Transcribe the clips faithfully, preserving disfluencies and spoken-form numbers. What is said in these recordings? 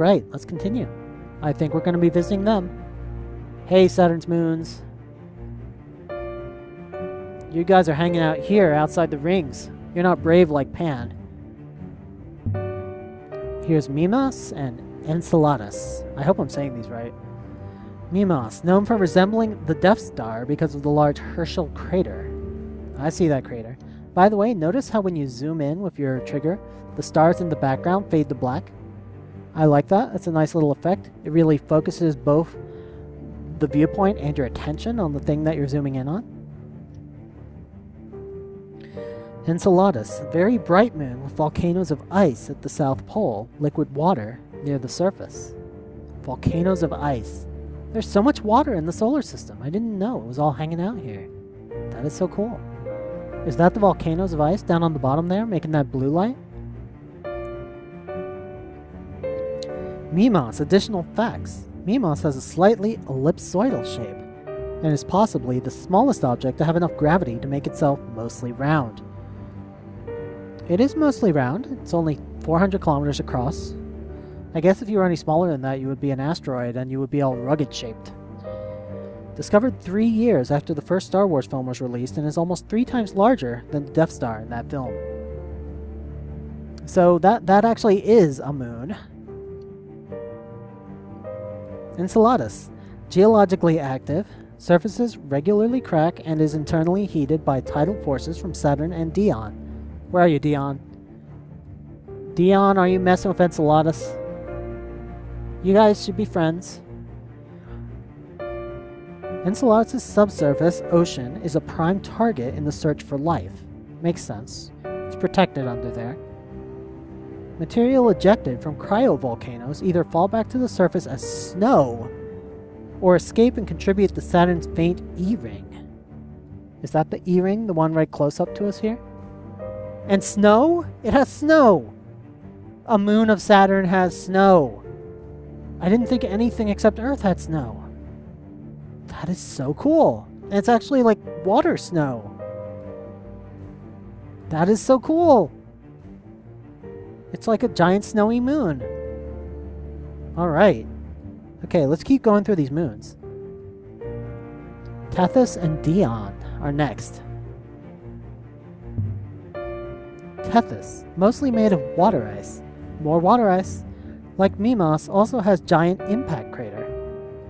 Alright, let's continue. I think we're going to be visiting them. Hey, Saturn's moons. You guys are hanging out here outside the rings. You're not brave like Pan. Here's Mimas and Enceladus. I hope I'm saying these right. Mimas, known for resembling the Death Star because of the large Herschel crater. I see that crater. By the way, notice how when you zoom in with your trigger, the stars in the background fade to black. I like that. That's a nice little effect. It really focuses both the viewpoint and your attention on the thing that you're zooming in on. Enceladus, a very bright moon with volcanoes of ice at the South Pole, liquid water near the surface. Volcanoes of ice. There's so much water in the solar system. I didn't know it was all hanging out here. That is so cool. Is that the volcanoes of ice down on the bottom there, making that blue light? Mimas, additional facts. Mimas has a slightly ellipsoidal shape, and is possibly the smallest object to have enough gravity to make itself mostly round. It is mostly round. It's only four hundred kilometers across. I guess if you were any smaller than that, you would be an asteroid, and you would be all rugged-shaped. Discovered three years after the first Star Wars film was released, and is almost three times larger than the Death Star in that film. So that, that actually is a moon. Enceladus. Geologically active, surfaces regularly crack, and is internally heated by tidal forces from Saturn and Dione. Where are you, Dione? Dione, are you messing with Enceladus? You guys should be friends. Enceladus' subsurface ocean is a prime target in the search for life. Makes sense. It's protected under there. Material ejected from cryovolcanoes either fall back to the surface as snow, or escape and contribute to Saturn's faint E-ring. Is that the E-ring, the one right close up to us here? And snow? It has snow! A moon of Saturn has snow! I didn't think anything except Earth had snow. That is so cool! And it's actually like water snow. That is so cool! It's like a giant snowy moon. Alright. Okay, let's keep going through these moons. Tethys and Dione are next. Tethys, mostly made of water ice. More water ice. Like Mimas, also has giant impact crater.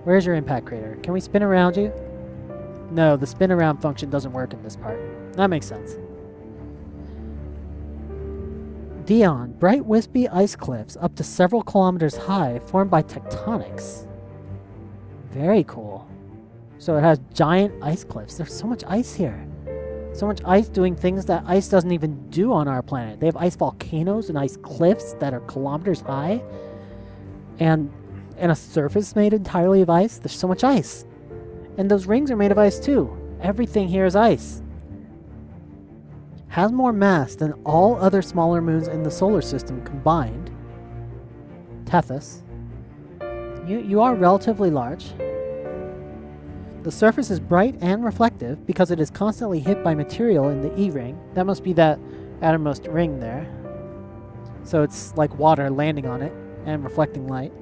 Where's your impact crater? Can we spin around you? No, the spin around function doesn't work in this part. That makes sense. Dione, bright wispy ice cliffs up to several kilometers high formed by tectonics. Very cool. So it has giant ice cliffs. There's so much ice here. So much ice doing things that ice doesn't even do on our planet. They have ice volcanoes and ice cliffs that are kilometers high. And, and a surface made entirely of ice. There's so much ice. And those rings are made of ice too. Everything here is ice. Has more mass than all other smaller moons in the solar system combined. Tethys. You, you are relatively large. The surface is bright and reflective because it is constantly hit by material in the E-ring. That must be that outermost ring there. So it's like water landing on it and reflecting light.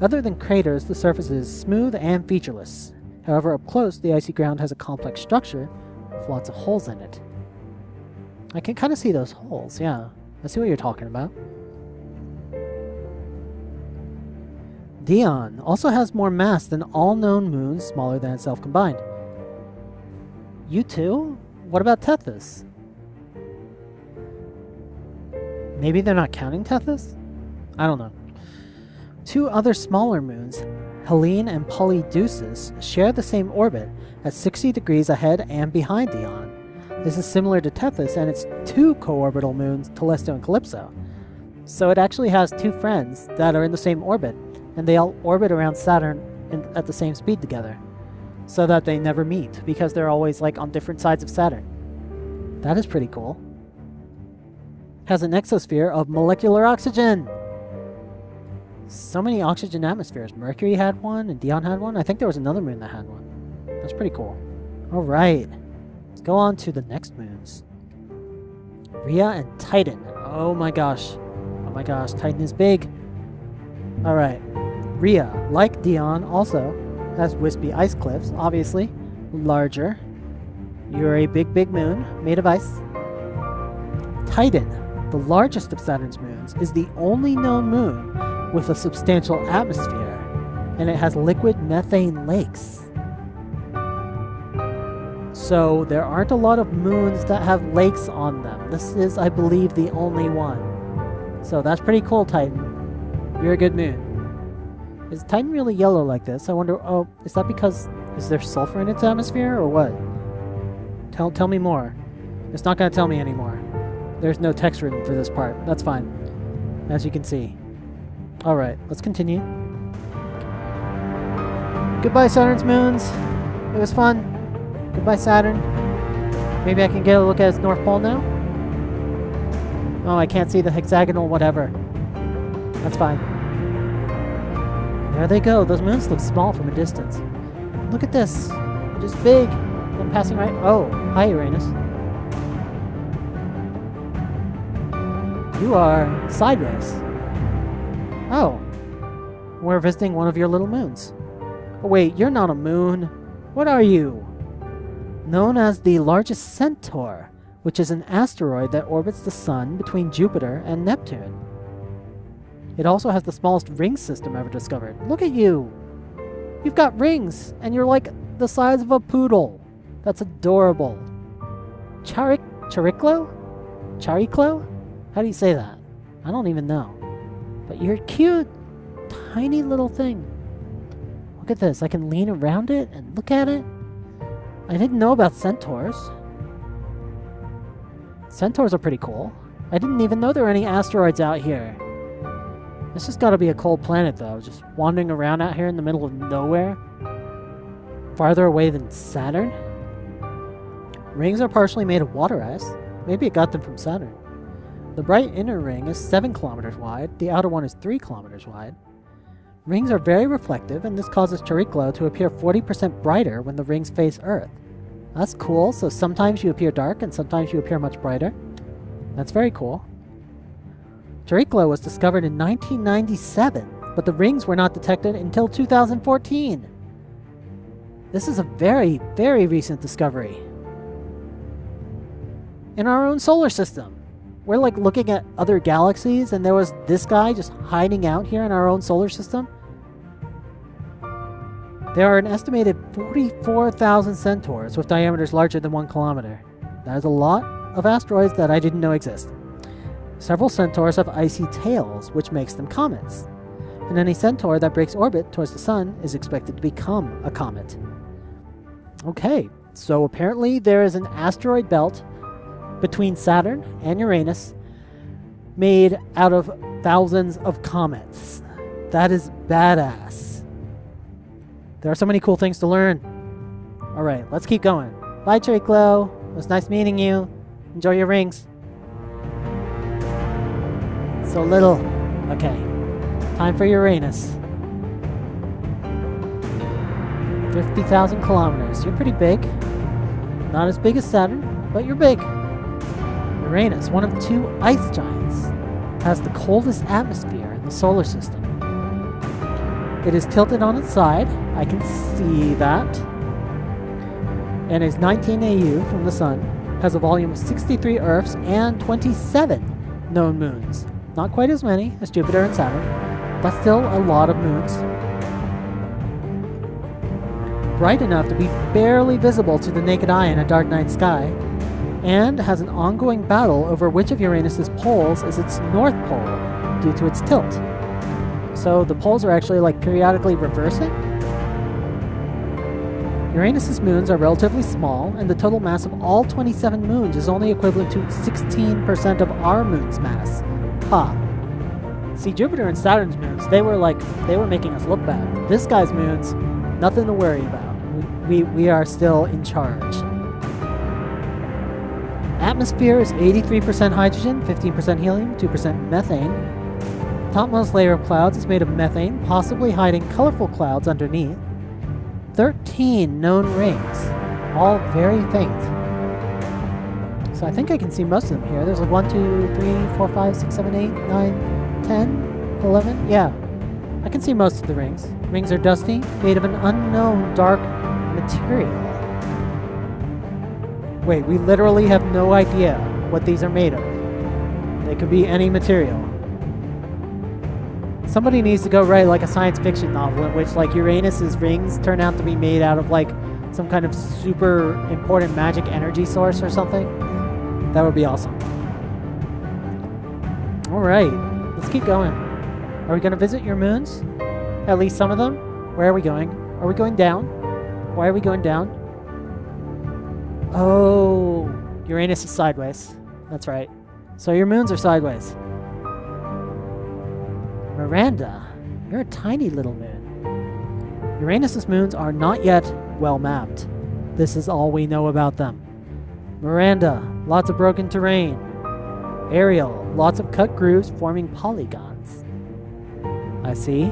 Other than craters, the surface is smooth and featureless. However, up close, the icy ground has a complex structure with lots of holes in it. I can kind of see those holes, yeah. I see what you're talking about. Dione also has more mass than all known moons smaller than itself combined. You too? What about Tethys? Maybe they're not counting Tethys? I don't know. Two other smaller moons, Helene and Polydeuces, share the same orbit at sixty degrees ahead and behind Dione. This is similar to Tethys and its two co-orbital moons, Telesto and Calypso. So it actually has two friends that are in the same orbit, and they all orbit around Saturn in, at the same speed together, so that they never meet, because they're always like on different sides of Saturn. That is pretty cool. Has an exosphere of molecular oxygen! So many oxygen atmospheres. Mercury had one, and Dione had one. I think there was another moon that had one. That's pretty cool. Alright. Let's go on to the next moons. Rhea and Titan. Oh my gosh. Oh my gosh, Titan is big. All right. Rhea, like Dione, also has wispy ice cliffs, obviously. Larger. You're a big, big moon made of ice. Titan, the largest of Saturn's moons, is the only known moon with a substantial atmosphere, and it has liquid methane lakes. So there aren't a lot of moons that have lakes on them. This is, I believe, the only one. So that's pretty cool, Titan. You're a good moon. Is Titan really yellow like this? I wonder, oh, is that because, is there sulfur in its atmosphere or what? Tell, tell me more. It's not going to tell me anymore. There's no text written for this part. That's fine. As you can see. Alright, let's continue. Goodbye, Saturn's moons. It was fun. Goodbye, Saturn. Maybe I can get a look at its North Pole now? Oh, I can't see the hexagonal whatever. That's fine. There they go. Those moons look small from a distance. Look at this. They're just big. I'm passing right... Oh, hi, Uranus. You are sideways. Oh. We're visiting one of your little moons. Oh, wait, you're not a moon. What are you? Known as the largest centaur, which is an asteroid that orbits the Sun between Jupiter and Neptune. It also has the smallest ring system ever discovered. Look at you! You've got rings, and you're like the size of a poodle. That's adorable. Charik... Chariklo? Chariklo? How do you say that? I don't even know. But you're cute! Tiny little thing. Look at this, I can lean around it and look at it. I didn't know about centaurs. Centaurs are pretty cool. I didn't even know there were any asteroids out here. This has got to be a cold planet, though. Just wandering around out here in the middle of nowhere. Farther away than Saturn? Rings are partially made of water ice. Maybe it got them from Saturn. The bright inner ring is seven kilometers wide. The outer one is three kilometers wide. Rings are very reflective, and this causes Chariklo to appear forty percent brighter when the rings face Earth. That's cool, so sometimes you appear dark, and sometimes you appear much brighter. That's very cool. Chariklo was discovered in nineteen ninety-seven, but the rings were not detected until two thousand fourteen. This is a very, very recent discovery. In our own solar system. We're like looking at other galaxies, and there was this guy just hiding out here in our own solar system. There are an estimated forty-four thousand centaurs with diameters larger than one kilometer. That is a lot of asteroids that I didn't know exist. Several centaurs have icy tails, which makes them comets. And any centaur that breaks orbit towards the Sun is expected to become a comet. Okay, so apparently there is an asteroid belt between Saturn and Uranus, made out of thousands of comets. That is badass. There are so many cool things to learn. All right, let's keep going. Bye, Chariklo. It was nice meeting you. Enjoy your rings. So little. Okay. Time for Uranus. fifty thousand kilometers. You're pretty big. Not as big as Saturn, but you're big. Uranus, one of two ice giants, has the coldest atmosphere in the solar system. It is tilted on its side, I can see that, and is nineteen A U from the Sun, has a volume of sixty-three Earths and twenty-seven known moons. Not quite as many as Jupiter and Saturn, but still a lot of moons. Bright enough to be barely visible to the naked eye in a dark night sky, and has an ongoing battle over which of Uranus's poles is its north pole due to its tilt. So the poles are actually like periodically reversing? Uranus's moons are relatively small, and the total mass of all twenty-seven moons is only equivalent to sixteen percent of our moon's mass. Ha. See, Jupiter and Saturn's moons, they were like, they were making us look bad. This guy's moons, nothing to worry about. We, we, we are still in charge. Atmosphere is eighty-three percent hydrogen, fifteen percent helium, two percent methane. Topmost layer of clouds is made of methane, possibly hiding colorful clouds underneath. thirteen known rings, all very faint. So I think I can see most of them here. There's like one, two, three, four, five, six, seven, eight, nine, ten, eleven. Yeah. I can see most of the rings. Rings are dusty, made of an unknown dark material. Wait, we literally have no idea what these are made of. They could be any material. Somebody needs to go write like a science fiction novel in which like Uranus's rings turn out to be made out of like some kind of super important magic energy source or something. That would be awesome. Alright, let's keep going. Are we going to visit your moons? At least some of them? Where are we going? Are we going down? Why are we going down? Oh, Uranus is sideways. That's right. So your moons are sideways. Miranda, you're a tiny little moon. Uranus's moons are not yet well mapped. This is all we know about them. Miranda, lots of broken terrain. Ariel, lots of cut grooves forming polygons. I see.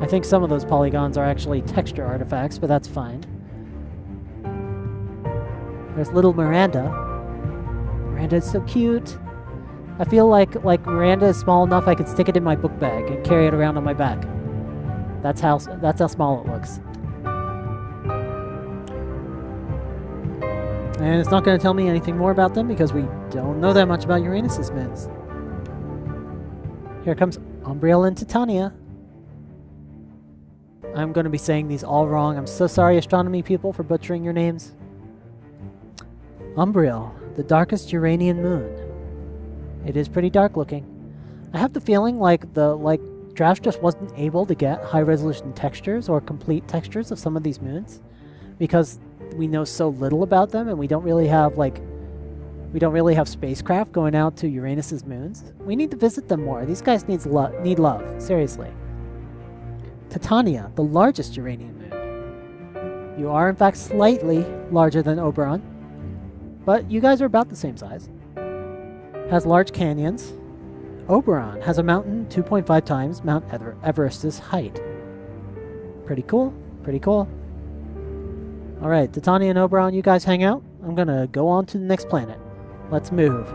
I think some of those polygons are actually texture artifacts, but that's fine. There's little Miranda. Miranda is so cute. I feel like, like Miranda is small enough I could stick it in my book bag and carry it around on my back. That's how, that's how small it looks. And it's not going to tell me anything more about them because we don't know that much about Uranus's moons. Here comes Umbriel and Titania. I'm going to be saying these all wrong. I'm so sorry, astronomy people, for butchering your names. Umbriel, the darkest Uranian moon. It is pretty dark looking. I have the feeling like the like Draft just wasn't able to get high resolution textures or complete textures of some of these moons because we know so little about them and we don't really have like we don't really have spacecraft going out to Uranus's moons. We need to visit them more. These guys needs lo need love, seriously. Titania, the largest Uranian moon. You are in fact slightly larger than Oberon, but you guys are about the same size. Has large canyons. Oberon has a mountain two point five times Mount Ever Everest's height. Pretty cool, pretty cool. Alright, Titania and Oberon, you guys hang out. I'm gonna go on to the next planet. Let's move.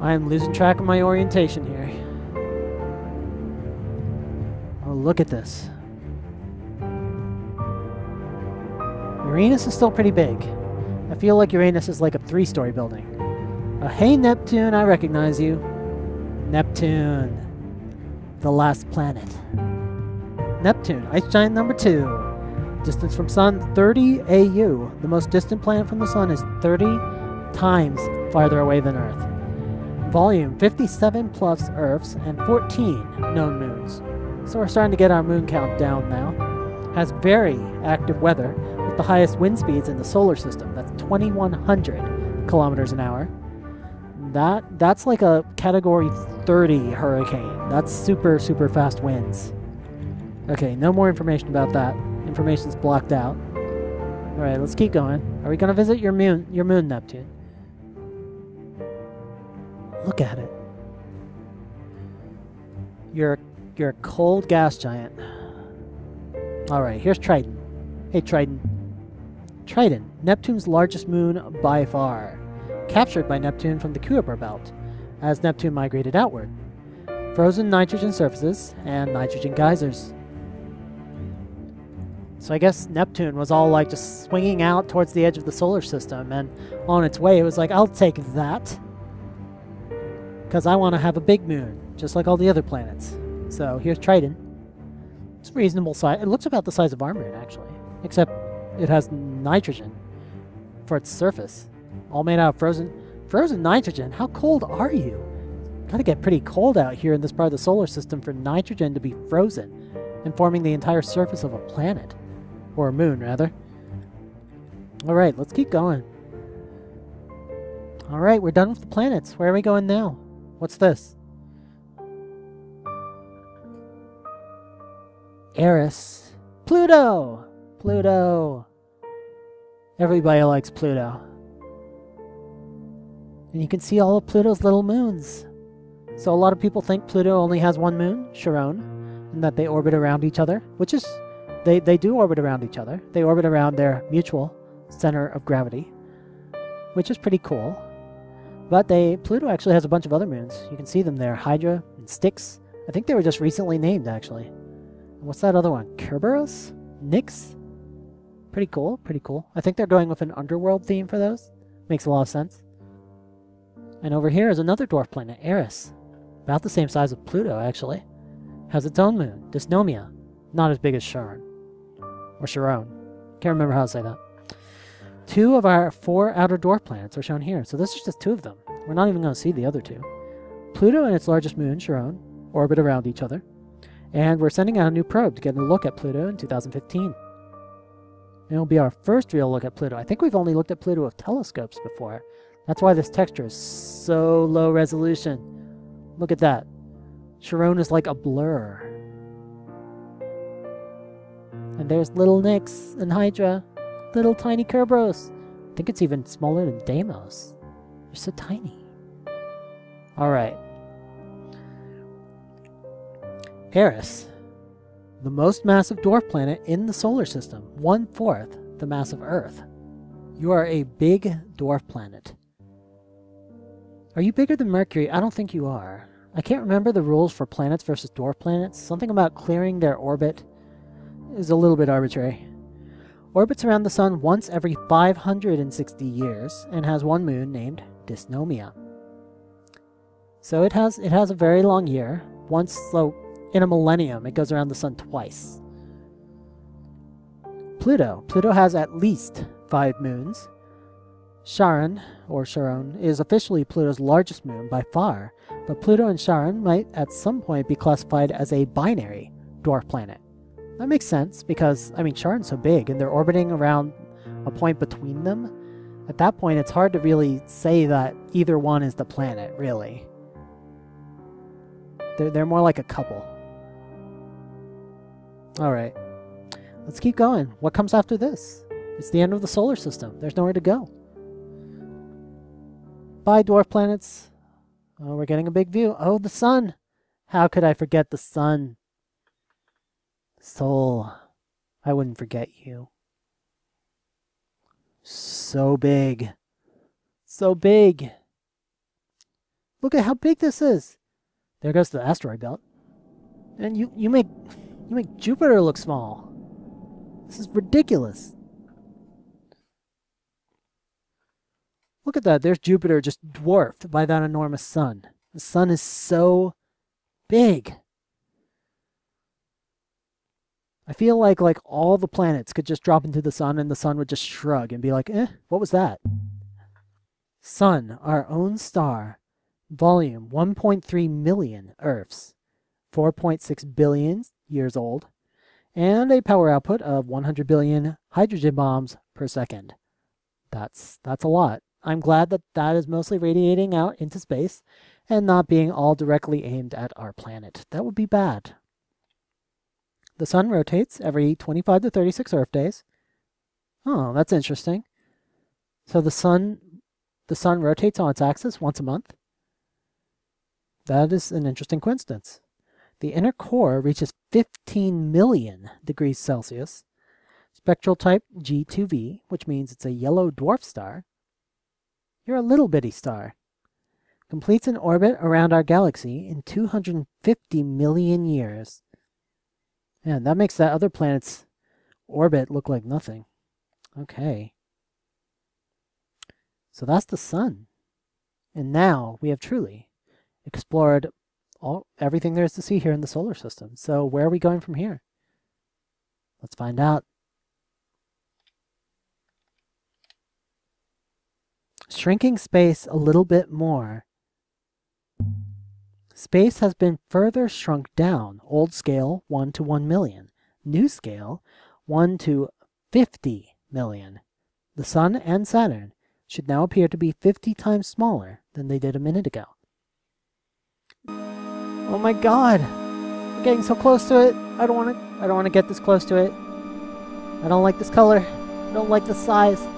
I am losing track of my orientation here. Oh, look at this. Uranus is still pretty big. I feel like Uranus is like a three-story building. Uh, hey Neptune, I recognize you. Neptune. The last planet. Neptune, ice giant number two. Distance from sun, thirty A U. The most distant planet from the sun is thirty times farther away than Earth. Volume, fifty-seven plus Earths and fourteen known moons. So we're starting to get our moon count down now. Has very active weather, with the highest wind speeds in the solar system. That's twenty-one hundred kilometers an hour. That That's like a category thirty hurricane. That's super, super fast winds. Okay, no more information about that. Information's blocked out. Alright, let's keep going. Are we going to visit your moon, your moon, Neptune? Look at it. You're, you're a cold gas giant. Alright, here's Triton. Hey, Triton. Triton, Neptune's largest moon by far. Captured by Neptune from the Kuiper belt, as Neptune migrated outward. Frozen nitrogen surfaces and nitrogen geysers. So I guess Neptune was all like just swinging out towards the edge of the solar system, and on its way it was like, I'll take that. Because I want to have a big moon, just like all the other planets. So here's Triton. It's reasonable size. It looks about the size of our moon, actually. Except it has nitrogen for its surface. All made out of frozen frozen nitrogen. How cold are you? Gotta get pretty cold out here in this part of the solar system for nitrogen to be frozen and forming the entire surface of a planet. Or a moon, rather. Alright, let's keep going. Alright, we're done with the planets. Where are we going now? What's this? Eris. Pluto! Pluto! Everybody likes Pluto. And you can see all of Pluto's little moons. So a lot of people think Pluto only has one moon, Charon, and that they orbit around each other, which is... They, they do orbit around each other. They orbit around their mutual center of gravity, which is pretty cool. But they Pluto actually has a bunch of other moons. You can see them there. Hydra and Styx. I think they were just recently named, actually. What's that other one? Kerberos? Nix? Pretty cool, pretty cool. I think they're going with an underworld theme for those. Makes a lot of sense. And over here is another dwarf planet, Eris. About the same size as Pluto, actually. Has its own moon, Dysnomia. Not as big as Charon. Or Charon. Can't remember how to say that. Two of our four outer dwarf planets are shown here, so this is just two of them. We're not even going to see the other two. Pluto and its largest moon, Charon, orbit around each other. And we're sending out a new probe to get a look at Pluto in two thousand fifteen. It'll be our first real look at Pluto. I think we've only looked at Pluto with telescopes before. That's why this texture is so low resolution. Look at that. Charon is like a blur. And there's little Nix and Hydra. Little tiny Kerberos. I think it's even smaller than Deimos. They're so tiny. Alright. Eris. The most massive dwarf planet in the solar system. One-fourth the mass of Earth. You are a big dwarf planet. Are you bigger than Mercury? I don't think you are. I can't remember the rules for planets versus dwarf planets. Something about clearing their orbit is a little bit arbitrary. Orbits around the sun once every five hundred sixty years, and has one moon named Dysnomia. So it has it has a very long year. Once, so in a millennium, it goes around the sun twice. Pluto. Pluto has at least five moons. Charon, or Charon, is officially Pluto's largest moon by far, but Pluto and Charon might at some point be classified as a binary dwarf planet. That makes sense, because, I mean, Charon's so big, and they're orbiting around a point between them. At that point, it's hard to really say that either one is the planet, really. They're, they're more like a couple. Alright. Let's keep going. What comes after this? It's the end of the solar system. There's nowhere to go. Bye, dwarf planets. Oh, we're getting a big view. Oh, the sun! How could I forget the sun? Soul, I wouldn't forget you. So big. So big. Look at how big this is. There goes the asteroid belt. And you, you make you make Jupiter look small. This is ridiculous. Look at that. There's Jupiter just dwarfed by that enormous sun. The sun is so big. I feel like like all the planets could just drop into the sun and the sun would just shrug and be like, eh, what was that? Sun, our own star. Volume, one point three million Earths. four point six billion years old. And a power output of one hundred billion hydrogen bombs per second. That's, that's a lot. I'm glad that that is mostly radiating out into space and not being all directly aimed at our planet. That would be bad. The sun rotates every twenty-five to thirty-six Earth days. Oh, that's interesting. So the sun the sun rotates on its axis once a month. That is an interesting coincidence. The inner core reaches fifteen million degrees Celsius. Spectral type G two V, which means it's a yellow dwarf star. You're a little bitty star. Completes an orbit around our galaxy in two hundred fifty million years. Man, that makes that other planet's orbit look like nothing. Okay. So that's the sun. And now we have truly explored all everything there is to see here in the solar system. So where are we going from here? Let's find out. Shrinking space a little bit more. Space has been further shrunk down. Old scale, one to one million. New scale, one to fifty million. The Sun and Saturn should now appear to be fifty times smaller than they did a minute ago. Oh my god! We're getting so close to it! I don't want to I don't want to get this close to it. I don't like this color. I don't like this size.